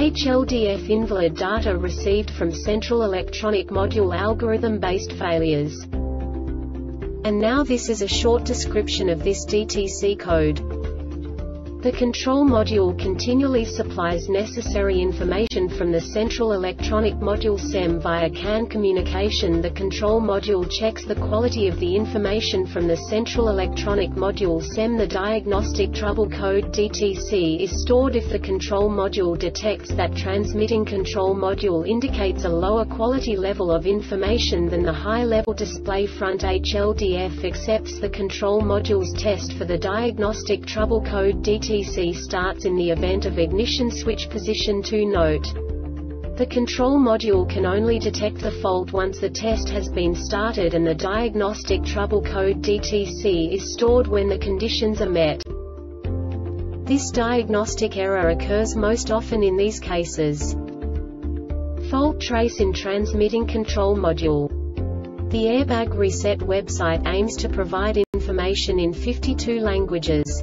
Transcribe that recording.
HLDF invalid data received from central electronic module algorithm-based failures. And now this is a short description of this DTC code. The control module continually supplies necessary information from the central electronic module CEM via CAN communication. The control module checks the quality of the information from the central electronic module CEM. The diagnostic trouble code DTC is stored if the control module detects that transmitting control module indicates a lower quality level of information than the high level display front. HLDF accepts the control module's test for the diagnostic trouble code DTC. Starts in the event of ignition switch position 2. Note, the control module can only detect the fault once the test has been started, and the diagnostic trouble code DTC is stored when the conditions are met. This diagnostic error occurs most often in these cases: fault trace in transmitting control module. The Airbag Reset website aims to provide information in 52 languages.